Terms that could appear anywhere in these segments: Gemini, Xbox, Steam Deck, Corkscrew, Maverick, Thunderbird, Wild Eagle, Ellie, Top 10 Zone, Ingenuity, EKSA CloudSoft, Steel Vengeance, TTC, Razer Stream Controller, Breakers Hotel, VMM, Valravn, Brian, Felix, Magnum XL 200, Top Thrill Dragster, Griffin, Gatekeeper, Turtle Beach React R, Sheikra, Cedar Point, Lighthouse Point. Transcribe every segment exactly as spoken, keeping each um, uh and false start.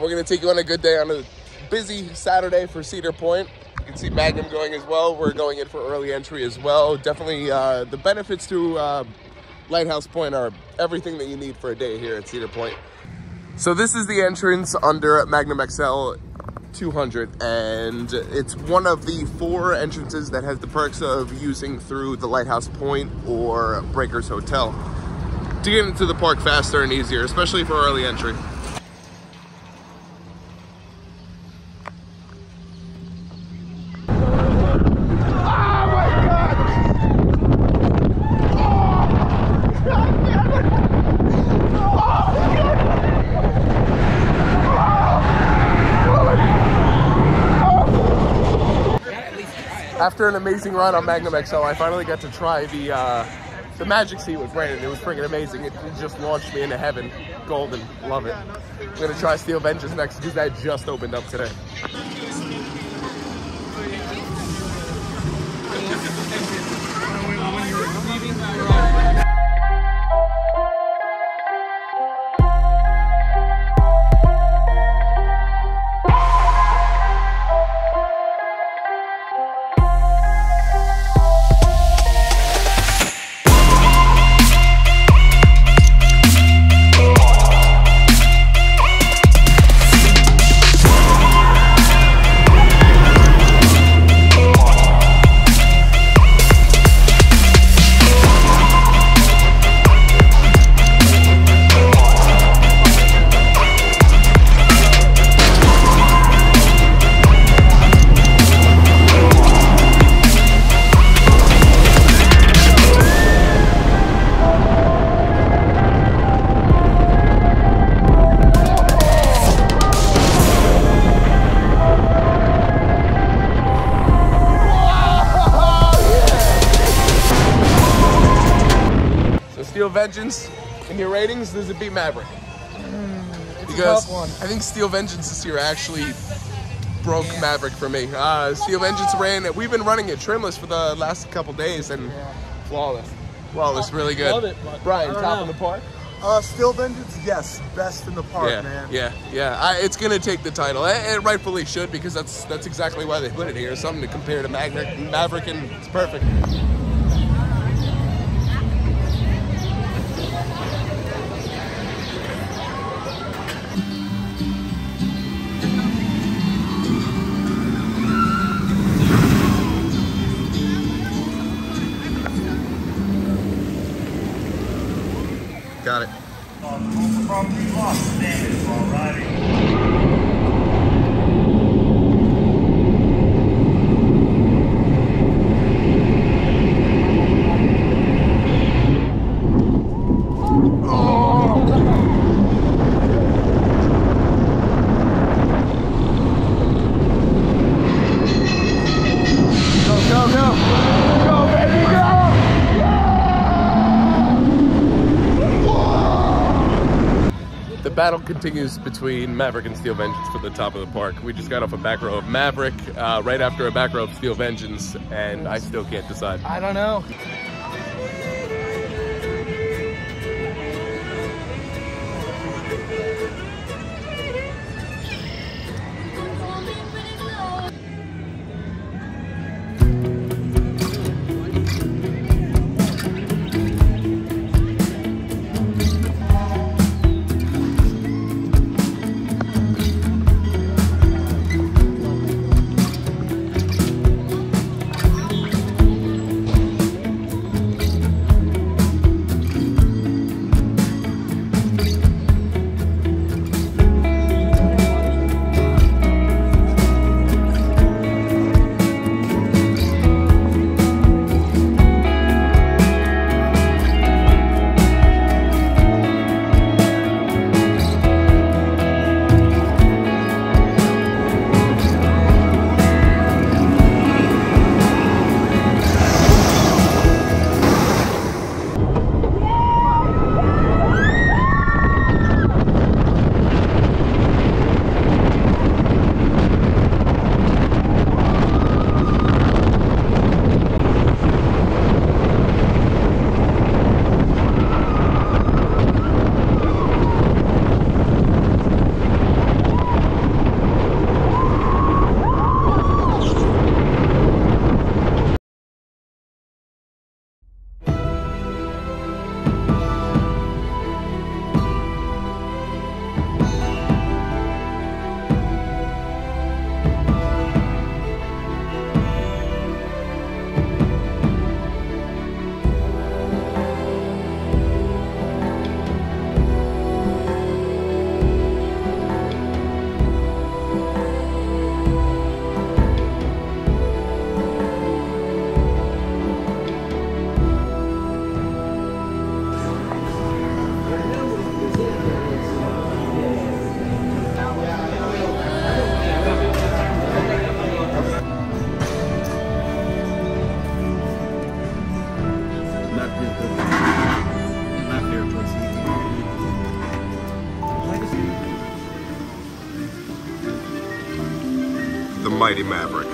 we're going to take you on a good day on a busy Saturday for Cedar Point. You can see Magnum going as well. We're going in for early entry as well. Definitely uh, the benefits to uh, Lighthouse Point are everything that you need for a day here at Cedar Point. So this is the entrance under Magnum X L two hundred, and it's one of the four entrances that has the perks of using through the Lighthouse Point or Breakers Hotel to get into the park faster and easier, especially for early entry. After an amazing run on Magnum X L, I finally got to try the uh, the magic seat with Brandon. It was freaking amazing. It, it just launched me into heaven. Golden, love it. I'm gonna try Steel Vengeance next because that just opened up today. Steel Vengeance, in your ratings, does it beat Maverick? Mm, it's because a tough one. I think Steel Vengeance this year actually broke yeah. Maverick for me. Uh, Steel Vengeance ran it. We've been running it trimless for the last couple days and yeah. flawless. Flawless, really good. Love it, Brian, top know. in the park? Uh, Steel Vengeance, yes, best in the park, yeah, man. Yeah, yeah, I, it's gonna take the title. It, it rightfully should because that's that's exactly why they put it here. Something to compare to Maverick, Maverick and it's perfect. Got it. Battle continues between Maverick and Steel Vengeance for the top of the park. We just got off a back row of Maverick, uh, right after a back row of Steel Vengeance, and I still can't decide. I don't know. mighty Maverick.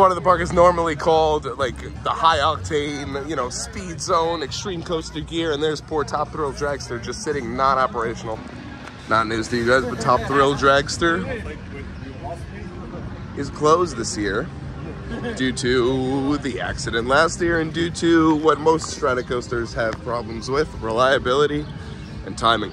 Part of the park is normally called like the high octane, you know, speed zone, extreme coaster gear, and there's poor Top Thrill Dragster just sitting not operational. Not news to you guys, but Top Thrill Dragster is closed this year due to the accident last year and due to what most Stratocoasters have problems with, reliability and timing.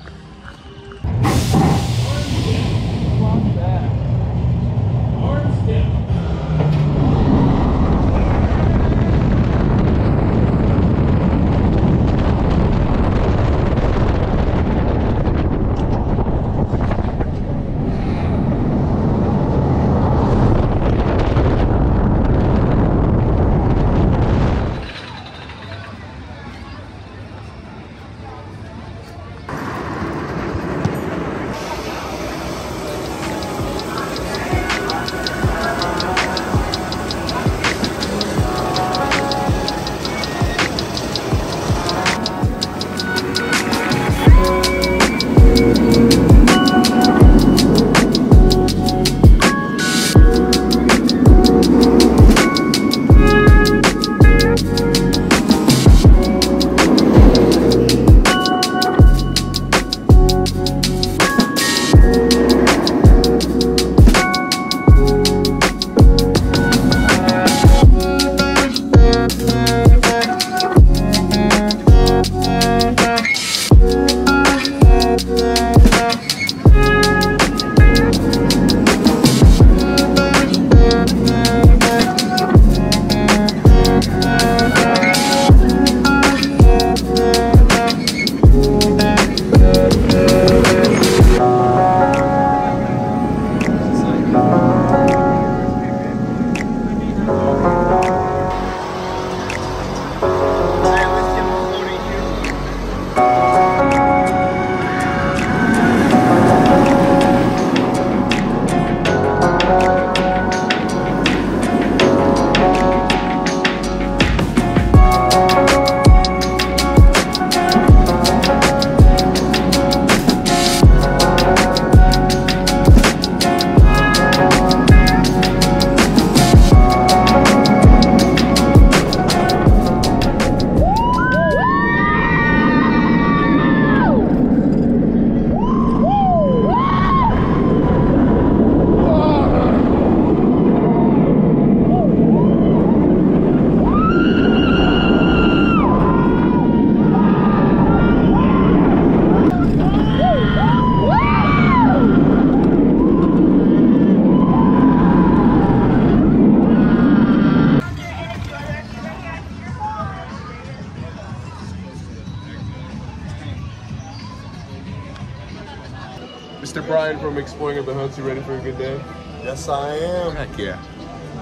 Brian from Exploring of the Hunts, you ready for a good day? Yes, I am. Heck yeah.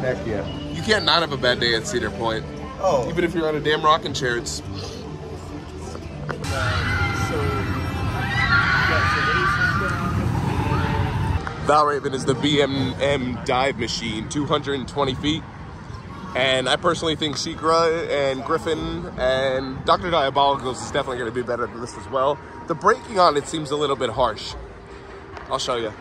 Heck yeah. You can't not have a bad day at Cedar Point. Oh. Even if you're on a damn rocking chair, it's... Um, so, yeah, so Valravn is the V M M dive machine, two hundred twenty feet. And I personally think Sheikra and Griffin and Doctor Diabolical's is definitely going to be better than this as well. The braking on it seems a little bit harsh. I'll show you.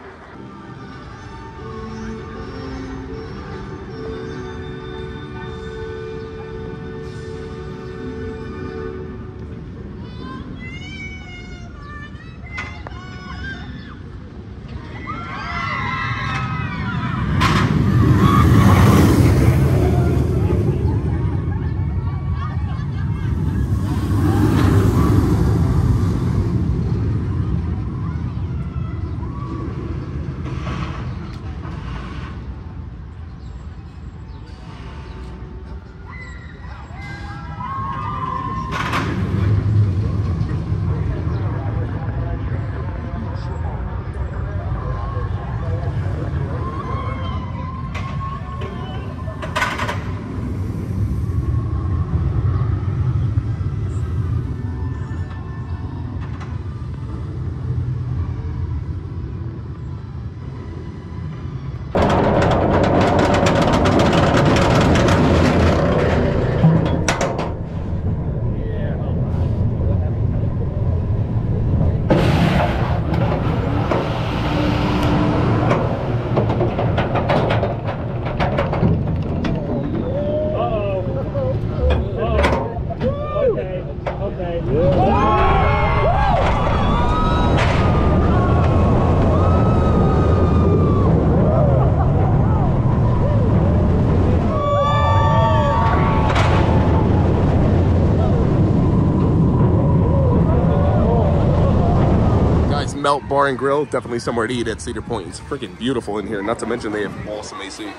Melt Bar and Grill, definitely somewhere to eat at Cedar Point. It's freaking beautiful in here, not to mention they have awesome A C.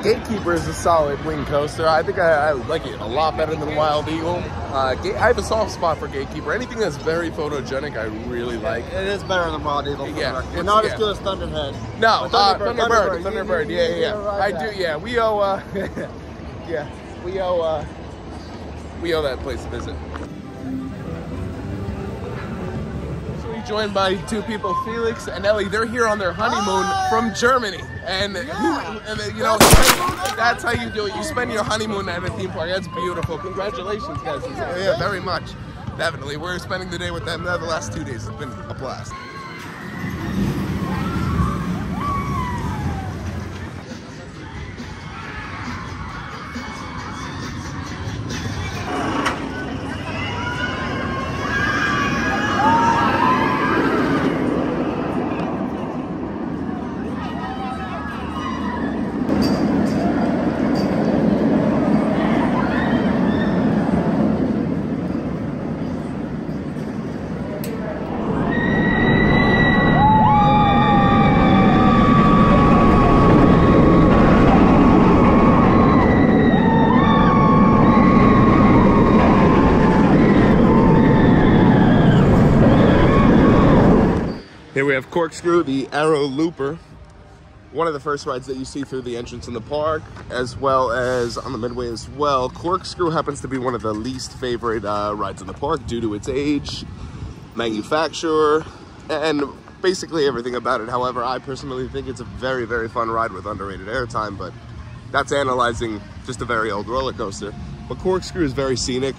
Gatekeeper is a solid wing coaster. I think I, I like it a lot better than Wild Eagle. Uh, I have a soft spot for Gatekeeper. Anything that's very photogenic, I really like. It is better than Wild Eagle. Yeah, it's not yeah. as good as Thunderhead. No, Thunderbird, uh, Thunderbird, Thunderbird, Thunderbird. You, you, you, yeah, yeah. Right I back. do. Yeah, we owe. Uh, yeah, we owe. Uh, we owe that place a visit. So we're joined by two people, Felix and Ellie. They're here on their honeymoon oh! from Germany. And, yeah. and you know, that's how you do it. You spend your honeymoon at a theme park. That's beautiful. Congratulations, guys. Yeah, very much. Definitely. We're spending the day with them. The last two days have been a blast. Here we have Corkscrew, the Arrow Looper, one of the first rides that you see through the entrance in the park, as well as on the midway as well. Corkscrew happens to be one of the least favorite uh, rides in the park due to its age, manufacturer, and basically everything about it. However, I personally think it's a very, very fun ride with underrated airtime, but that's analyzing just a very old roller coaster. But Corkscrew is very scenic,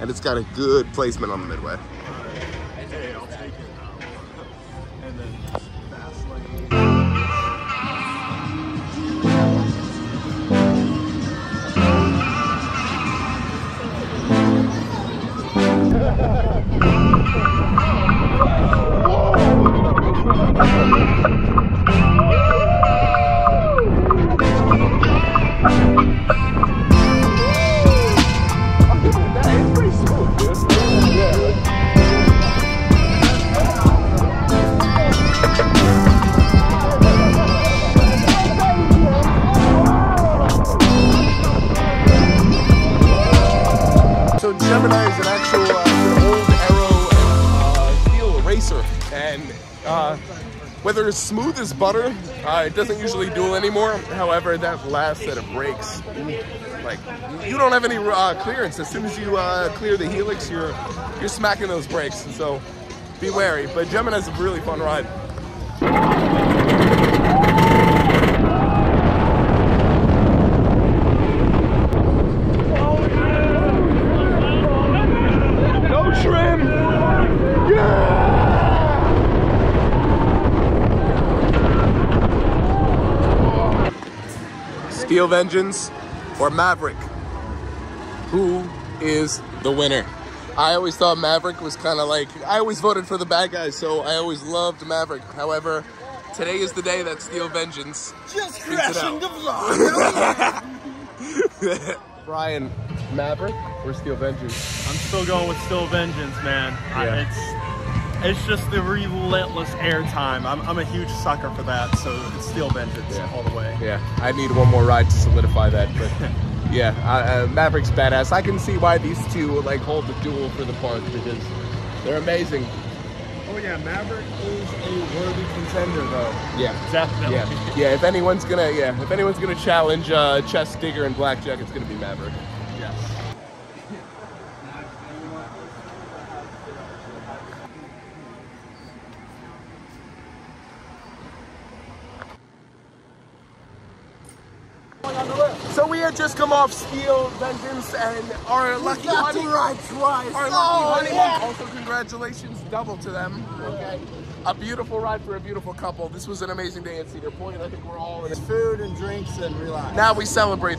and it's got a good placement on the midway. Whoa! So Gemini is an actual uh, old arrow uh, steel eraser, and uh, whether it's smooth as butter, uh, it doesn't usually duel anymore. However, that last set of breaks, like you don't have any uh, clearance. As soon as you uh, clear the helix, you're you're smacking those breaks. So be wary. But Gemini's a really fun ride. Steel Vengeance or Maverick? Who is the winner? I always thought Maverick was kind of like, I always voted for the bad guys, so I always loved Maverick. However, today is the day that Steel Vengeance just crashing the vlog. Brian, Maverick or Steel Vengeance? I'm still going with Steel Vengeance, man. Yeah. I, it's It's just the relentless airtime. I'm, I'm a huge sucker for that, so it's Steel Vengeance yeah. all the way. Yeah, I need one more ride to solidify that, but yeah, I, uh, Maverick's badass. I can see why these two like hold the duel for the park because they're amazing. Oh yeah, Maverick is a worthy contender though. Yeah, definitely. Yeah, yeah if anyone's gonna, yeah, if anyone's gonna challenge uh, Chest Digger and Blackjack, it's gonna be Maverick. Yes. So we had just come off Steel Vengeance and our lucky honey, ride twice. Our lucky oh, honey yeah. Also, congratulations, double to them. Okay, a beautiful ride for a beautiful couple. This was an amazing day at Cedar Point. I think we're all in food and drinks and relax. Now we celebrate.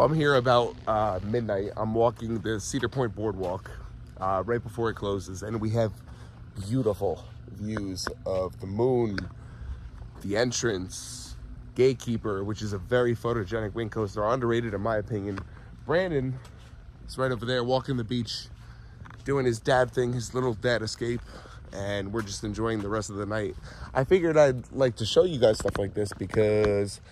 So I'm here about uh, midnight. I'm walking the Cedar Point boardwalk uh, right before it closes, and we have beautiful views of the moon, the entrance, Gatekeeper, which is a very photogenic wing coaster, underrated in my opinion. Brandon is right over there walking the beach, doing his dad thing, his little dad escape, and we're just enjoying the rest of the night. I figured I'd like to show you guys stuff like this because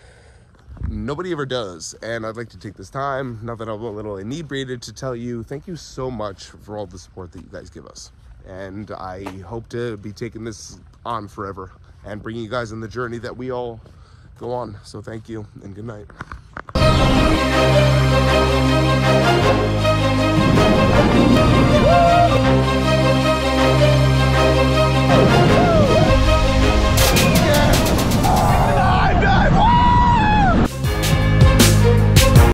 nobody ever does, and I'd like to take this time, now that I'm a little inebriated, to tell you thank you so much for all the support that you guys give us. And I hope to be taking this on forever and bringing you guys on the journey that we all go on. So thank you and good night. Woo!